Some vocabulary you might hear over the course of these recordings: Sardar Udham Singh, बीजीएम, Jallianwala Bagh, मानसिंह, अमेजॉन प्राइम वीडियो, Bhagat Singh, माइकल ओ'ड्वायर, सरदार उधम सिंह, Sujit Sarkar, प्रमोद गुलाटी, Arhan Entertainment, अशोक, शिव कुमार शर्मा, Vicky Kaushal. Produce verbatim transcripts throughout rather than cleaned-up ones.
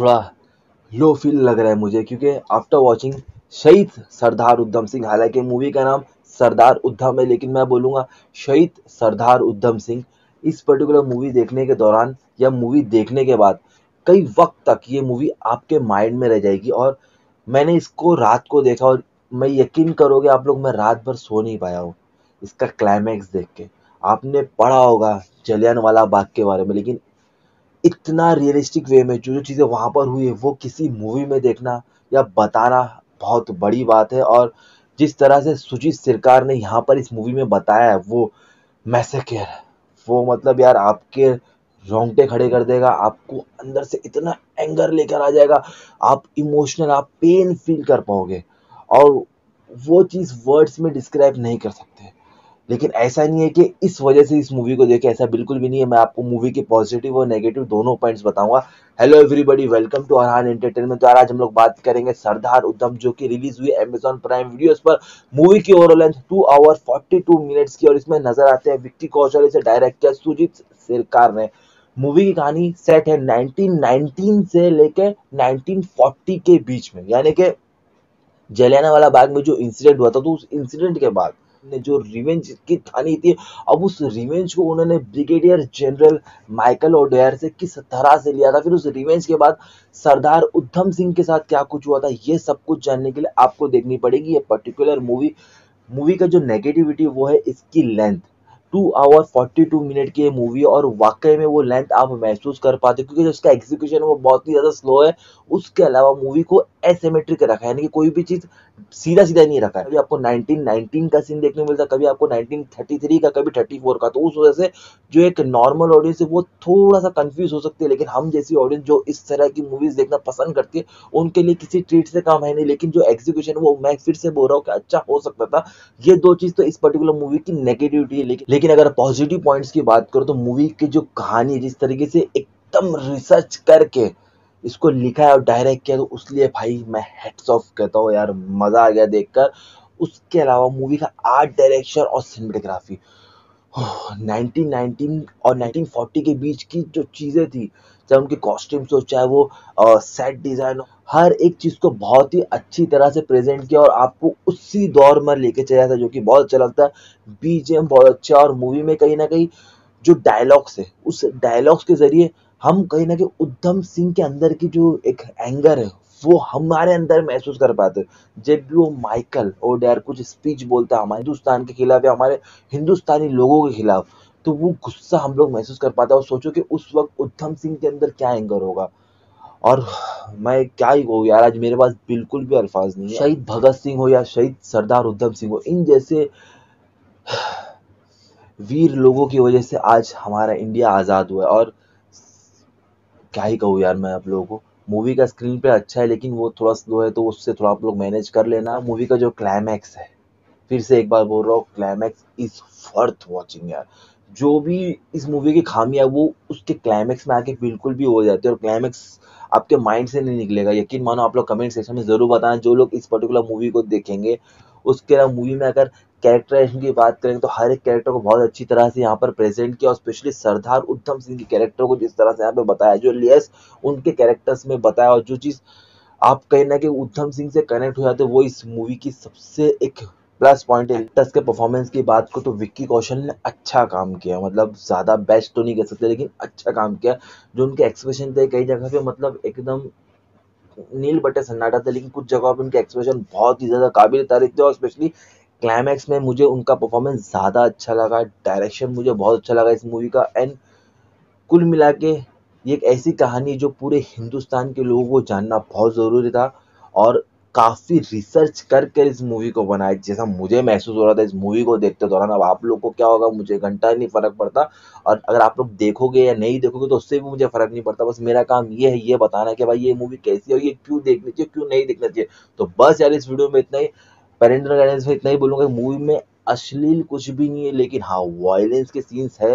थोड़ा low feel लग रहा है मुझे, क्योंकि आफ्टर वॉचिंग शहीद सरदार उधम सिंह, हालांकि मूवी का नाम सरदार उधम है लेकिन मैं बोलूँगा शहीद सरदार उधम सिंह, इस पर्टिकुलर मूवी देखने के दौरान या मूवी देखने के बाद कई वक्त तक ये मूवी आपके माइंड में रह जाएगी। और मैंने इसको रात को देखा और मैं यकीन करोगे आप लोग, मैं रात भर सो नहीं पाया हूँ इसका क्लाइमैक्स देख के। आपने पढ़ा होगा जलियांवाला बाग के बारे में, लेकिन इतना रियलिस्टिक वे में जो जो चीज़ें वहाँ पर हुई है वो किसी मूवी में देखना या बताना बहुत बड़ी बात है। और जिस तरह से सुजीत सरकार ने यहाँ पर इस मूवी में बताया है वो मैसेकेयर, वो मतलब यार आपके रोंगटे खड़े कर देगा, आपको अंदर से इतना एंगर लेकर आ जाएगा, आप इमोशनल, आप पेन फील कर पाओगे और वो चीज़ वर्ड्स में डिस्क्राइब नहीं कर सकते। लेकिन ऐसा नहीं है कि इस वजह से इस मूवी को देखें, ऐसा बिल्कुल भी नहीं है। मैं आपको मूवी के पॉजिटिव और नेगेटिव दोनों पॉइंट्स बताऊंगा। Hello everybody, welcome to Arhan entertainment. तो आज हम लोग बात करेंगे सरदार उधम, जो कि रिलीज हुई अमेजॉन प्राइम वीडियोस पर। मूवी की overall length two hour forty two minutes की और इसमें नजर आते हैं विक्की कौशल, इसे डायरेक्ट किया सुजीत सरकार ने। मूवी की कहानी सेट है नाइनटीन नाइनटीन से लेकर नाइनटीन फोर्टी के बीच में, यानी कि जलियांवाला बाग में जो इंसिडेंट हुआ था, तो उस इंसिडेंट के बाद ने जो रिवेंज की ठानी थी, अब उस रिवेंज को उन्होंने ब्रिगेडियर जनरल माइकल ओ'ड्वायर से किस तरह से लिया था, फिर उस रिवेंज के बाद सरदार उधम सिंह के साथ क्या कुछ हुआ था, ये सब कुछ जानने के लिए आपको देखनी पड़ेगी ये पर्टिकुलर मूवी। मूवी का जो नेगेटिविटी वो है इसकी length, two hour forty two minute की मूवी और वाकई में वो लेंथ आप महसूस कर पाते हो, क्योंकि जो उसका एग्जीक्यूशन है वो बहुत ही ज़्यादा स्लो है। उसके अलावा मूवी को एसिमेट्रिक रखा है, यानी कि कोई भी चीज़ सीधा सीधा नहीं रखा है। कभी आपको नाइनटीन नाइनटीन का सीन देखने को मिलता है, कभी आपको नाइनटीन थर्टी थ्री का, कभी थर्टी फोर का, तो उस वजह से जो एक नॉर्मल ऑडियंस है वो थोड़ा सा कन्फ्यूज हो सकती है। लेकिन हम जैसी ऑडियंस जो इस तरह की मूवीज़ देखना पसंद करती है उनके लिए किसी ट्रीट से काम है नहीं। लेकिन जो एग्जीक्यूशन वो मैं फिर से बोल रहा हूँ कि अच्छा हो सकता था। ये दो चीज़ तो इस पर्टिकुलर मूवी की नेगेटिविटी है। लेकिन लेकिन अगर पॉजिटिव पॉइंट्स की बात करो तो मूवी की जो कहानी जिस तरीके से एकदम रिसर्च करके इसको लिखा है और डायरेक्ट किया, तो उसलिए भाई मैं हैट्स ऑफ कहता हूँ यार, मज़ा आ गया देखकर। उसके अलावा मूवी का आर्ट डायरेक्शन और सिनेमेटोग्राफी, नाइनटीन नाइनटीन और नाइनटीन फोर्टी के बीच की जो चीज़ें थी, चाहे उनके कॉस्ट्यूम्स हो, चाहे वो सेट डिज़ाइन हो, हर एक चीज़ को बहुत ही अच्छी तरह से प्रेजेंट किया और आपको उसी दौर में लेके चला था, जो कि बहुत अच्छा लगता है। बीजीएम बहुत अच्छा और मूवी में कहीं ना कहीं जो डायलॉग्स है, उस डायलॉग्स के ज़रिए हम कहीं ना कहीं उधम सिंह के अंदर की जो एक एंगर है वो हमारे अंदर महसूस कर पाते हैं। जब भी वो माइकल ओ'ड्वायर कुछ स्पीच बोलता है हमारे हिंदुस्तान के खिलाफ या हमारे हिंदुस्तानी लोगों के खिलाफ, तो वो गुस्सा हम लोग महसूस कर पाते हैं। और सोचो कि उस वक्त उधम सिंह के अंदर क्या एंगर होगा। और मैं क्या ही कहूँ यार, आज मेरे पास बिल्कुल भी अल्फाज नहीं है। शहीद भगत सिंह हो या शहीद सरदार उधम सिंह हो, इन जैसे वीर लोगों की वजह से आज हमारा इंडिया आज़ाद हुआ है। और क्या ही कहूँ यार मैं आप लोगों को, मूवी का स्क्रीन पे अच्छा है लेकिन वो थोड़ा स्लो है, तो उससे थोड़ा आप लोग मैनेज कर लेना। मूवी का जो क्लाइमैक्स है, फिर से एक बार बोल रहा हूँ, क्लाइमैक्स इज़ वर्थ वॉचिंग यार। जो भी इस मूवी की खामियां वो उसके क्लाइमैक्स में आके बिल्कुल भी हो जाती है और क्लाइमैक्स आपके माइंड से नहीं निकलेगा। यकीन मानो आप लोग कमेंट सेक्शन में ज़रूर बताना जो लोग इस पर्टिकुलर मूवी को देखेंगे। उसके अलावा मूवी में अगर कैरेक्टराइजेशन की बात करें तो हर एक कैरेक्टर को बहुत अच्छी तरह से यहाँ पर प्रेजेंट किया और स्पेशली सरदार उधम सिंह के कैरेक्टर को जिस तरह से यहाँ पे बताया, जो लेयर्स उनके कैरेक्टर्स में बताया और जो चीज़ आप कहीं ना कहीं उधम सिंह से कनेक्ट हो जाते, वो इस मूवी की सबसे एक प्लस पॉइंट। एक्टर्स के परफॉर्मेंस की बात को तो विक्की कौशल ने अच्छा काम किया, मतलब ज़्यादा बेस्ट तो नहीं कह सकते लेकिन अच्छा काम किया। जो उनके एक्सप्रेशन थे कई जगह पे मतलब एकदम नील बटे सन्नाटा था, लेकिन कुछ जगह पर उनके एक्सप्रेशन बहुत ही ज़्यादा काबिल तारीफ थे। और स्पेशली क्लाइमैक्स में मुझे उनका परफॉर्मेंस ज़्यादा अच्छा लगा, डायरेक्शन मुझे बहुत अच्छा लगा इस मूवी का। एंड कुल मिला के ये एक ऐसी कहानी जो पूरे हिंदुस्तान के लोगों को जानना बहुत ज़रूरी था और काफ़ी रिसर्च कर कर इस मूवी को बनाया, जैसा मुझे महसूस हो रहा था इस मूवी को देखते दौरान। अब आप लोग को क्या होगा मुझे घंटा नहीं फ़र्क पड़ता, और अगर आप लोग देखोगे या नहीं देखोगे तो उससे भी मुझे फ़र्क नहीं पड़ता। बस मेरा काम ये है ये बताना कि भाई ये मूवी कैसी है, ये क्यों देखनी चाहिए, क्यों नहीं देखना चाहिए। तो बस यार इस वीडियो में इतना ही, पैरेंटल गाइडेंस में इतना ही बोलूँगा। मूवी में अश्लील कुछ भी नहीं है, लेकिन हाँ वायलेंस के सीन्स है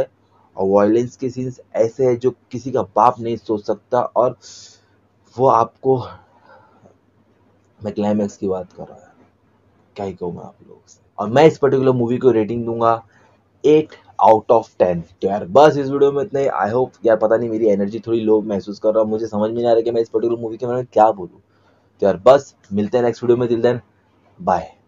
और वायलेंस के सीन्स ऐसे है जो किसी का बाप नहीं सोच सकता। और वो आपको, मैं क्लाइमैक्स की बात कर रहा हूँ, क्या ही कहूँ मैं आप लोगों से। और मैं इस पर्टिकुलर मूवी को रेटिंग दूंगा एट आउट ऑफ टेन। तो यार बस इस वीडियो में इतना ही। आई होप यार पता नहीं मेरी एनर्जी थोड़ी लो महसूस कर रहा हूँ, मुझे समझ में नहीं आ रहा कि मैं इस पर्टिकुलर मूवी के बारे में क्या बोलूँ। तो यार बस मिलते हैं नेक्स्ट वीडियो में, दिल देन बाय।